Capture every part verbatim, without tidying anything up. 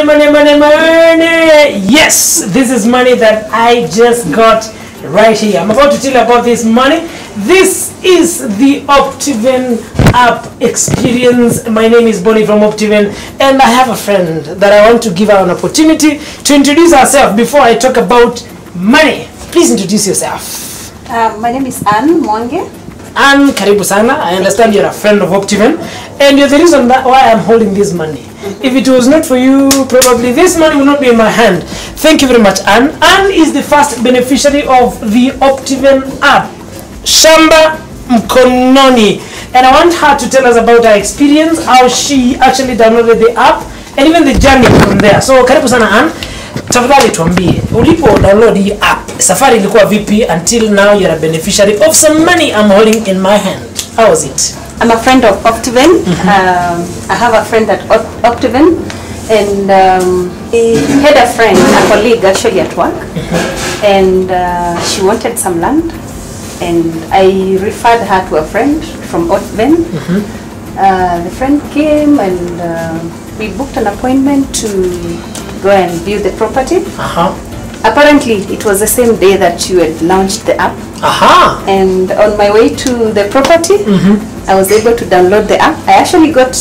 money, money, money, money. Yes, this is money that I just got right here. I'm about to tell you about this money. This is the Optiven App experience. My name is Bonnie from Optiven, and I have a friend that I want to give her an opportunity to introduce herself before I talk about money. Please introduce yourself. Uh, my name is Anne Monge. Anne Karibusana, I understand you're a friend of Optiven, and you're the reason that why I'm holding this money. If it was not for you, probably this money would not be in my hand. Thank you very much, Anne. Anne is the first beneficiary of the Optiven App, Shamba Mkononi, and I want her to tell us about her experience, how she actually downloaded the app, and even the journey from there. So, Karibusana Anne, tafadhali tuambie, ulipo download hii app, safari ilikuwa vipi until now you're a beneficiary of some money I'm holding in my hand? How was it? I'm a friend of Optiven. Mm -hmm. um, I have a friend at Optiven, and um, he had a friend, a colleague actually at work, mm -hmm. and uh, she wanted some land, and I referred her to a friend from Optiven. Mm -hmm. uh, the friend came, and uh, we booked an appointment to go and view the property. Uh-huh. Apparently, it was the same day that you had launched the app. Uh-huh. And on my way to the property, mm-hmm, I was able to download the app. I actually got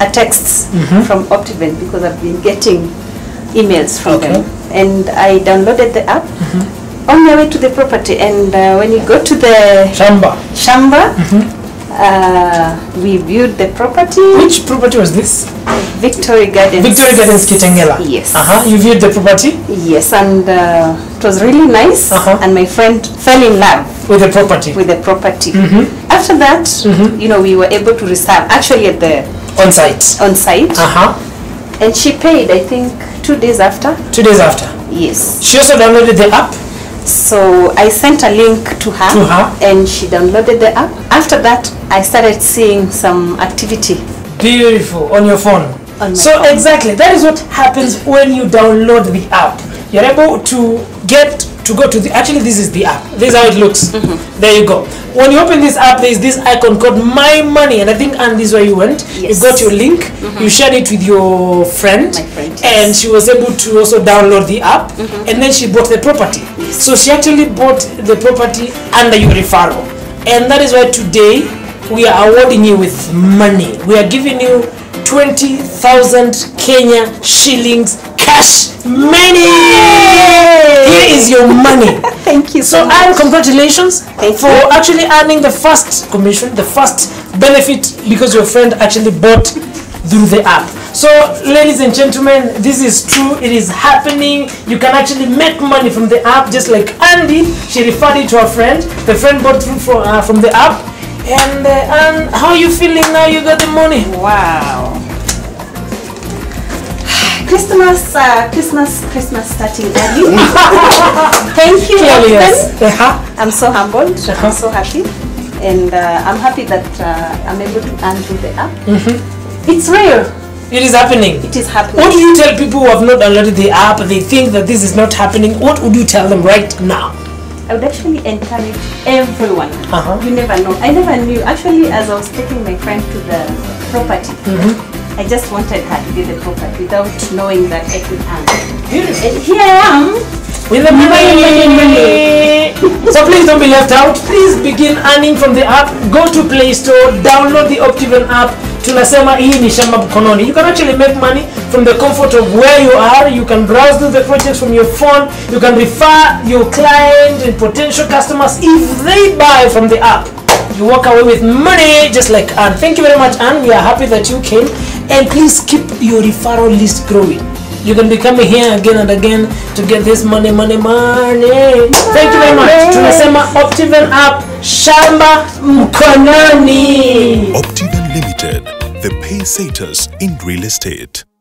a text, mm-hmm, from Optiven because I've been getting emails from, okay, them. And I downloaded the app, mm-hmm, on my way to the property. And uh, when you go to the Shamba, Shamba, mm-hmm, Uh, we viewed the property. Which property was this? Victoria Gardens. Victoria Gardens, Kitengela. Yes. Uh-huh. You viewed the property? Yes, and uh, it was really nice. Uh-huh. And my friend fell in love with the property. With the property. Mm-hmm. After that, mm-hmm, you know, we were able to reserve actually at the on site. On site. Uh-huh. And she paid, I think, two days after. Two days after. Yes. She also downloaded the app. So I sent a link to her, to her, and she downloaded the app. After that, I started seeing some activity. Beautiful, on your phone. On my so phone. Exactly, that is what happens when you download the app. You're able to get to go to the, actually this is the app. This is how it looks. Mm-hmm. There you go. When you open this app, there is this icon called My Money, and I think Anne, this is where you went. Yes. You got your link, mm-hmm, you shared it with your friend, my friend, yes, and she was able to also download the app, mm-hmm, and then she bought the property. So she actually bought the property under your referral. And that is why today we are awarding you with money. We are giving you twenty thousand Kenya shillings cash money. Yay! Here is your money. Thank you so, so much. Anne, congratulations. Thank for you. Actually earning the first commission, the first benefit, because your friend actually bought through the app. So, ladies and gentlemen, this is true. It is happening. You can actually make money from the app, just like Andy. She referred it to her friend. The friend bought food from, uh, from the app. And, uh, and how are you feeling now you got the money? Wow. Christmas, uh, Christmas, Christmas starting early. Thank you, uh-huh. I'm so humbled. Uh-huh. I'm so happy. And uh, I'm happy that uh, I'm able to earn through the app. Mm-hmm. It's real. It is happening. It is happening. What do you tell people who have not downloaded the app? They think that this is not happening. What would you tell them right now? I would actually encourage everyone. Uh-huh. You never know. I never knew. Actually, as I was taking my friend to the property, mm-hmm, I just wanted her to be the property without knowing that I could earn. Beautiful. And here I am with the money. money, money. So please don't be left out. Please begin earning from the app. Go to Play Store. Download the Optiven app. Tunasema hii ni Shamba Mkononi. You can actually make money from the comfort of where you are. You can browse through the projects from your phone. You can refer your client and potential customers if they buy from the app. You walk away with money just like Anne. Thank you very much, Anne. We are happy that you came. And please keep your referral list growing. You can be coming here again and again to get this money, money, money. money. Thank you very much. Tunasema Optiven app, Shamba Mkononi. Optiven Limited, the pay setters in real estate.